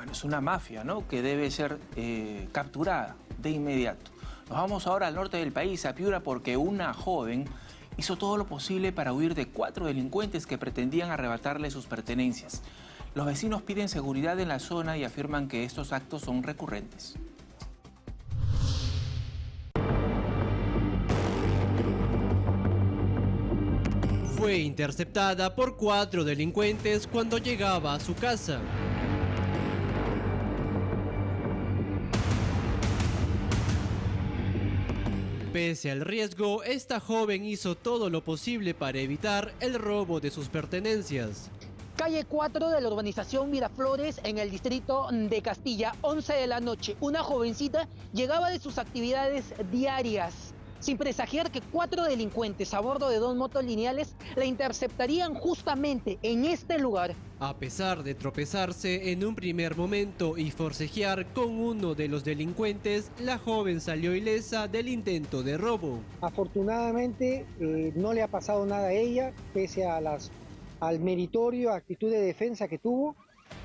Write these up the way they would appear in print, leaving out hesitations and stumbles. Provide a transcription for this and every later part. bueno, es una mafia, ¿no?, que debe ser capturada de inmediato. Nos vamos ahora al norte del país, a Piura, porque una joven hizo todo lo posible para huir de 4 delincuentes que pretendían arrebatarle sus pertenencias. Los vecinos piden seguridad en la zona y afirman que estos actos son recurrentes. Fue interceptada por 4 delincuentes cuando llegaba a su casa. Pese al riesgo, esta joven hizo todo lo posible para evitar el robo de sus pertenencias. Calle 4 de la urbanización Miraflores, en el distrito de Castilla, 11 de la noche. Una jovencita llegaba de sus actividades diarias, sin presagiar que 4 delincuentes a bordo de 2 motos lineales la interceptarían justamente en este lugar. A pesar de tropezarse en un primer momento y forcejear con uno de los delincuentes, la joven salió ilesa del intento de robo. Afortunadamente no le ha pasado nada a ella, pese a al meritorio actitud de defensa que tuvo.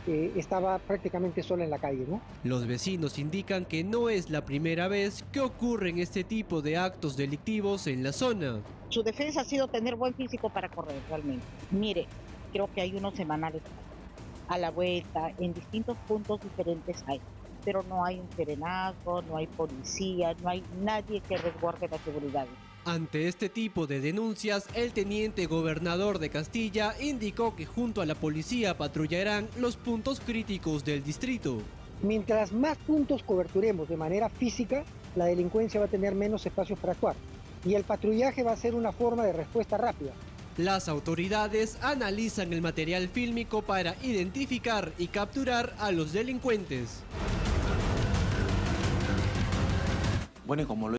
Estaba prácticamente sola en la calle, ¿no? Los vecinos indican que no es la primera vez que ocurren este tipo de actos delictivos en la zona. Su defensa ha sido tener buen físico para correr realmente. Mire, creo que hay unos semanales a la vuelta, en distintos puntos diferentes hay, pero no hay un serenazgo, no hay policía, no hay nadie que resguarde la seguridad. Ante este tipo de denuncias, el teniente gobernador de Castilla indicó que junto a la policía patrullarán los puntos críticos del distrito. Mientras más puntos coberturemos de manera física, la delincuencia va a tener menos espacios para actuar y el patrullaje va a ser una forma de respuesta rápida. Las autoridades analizan el material fílmico para identificar y capturar a los delincuentes. Bueno, y como lo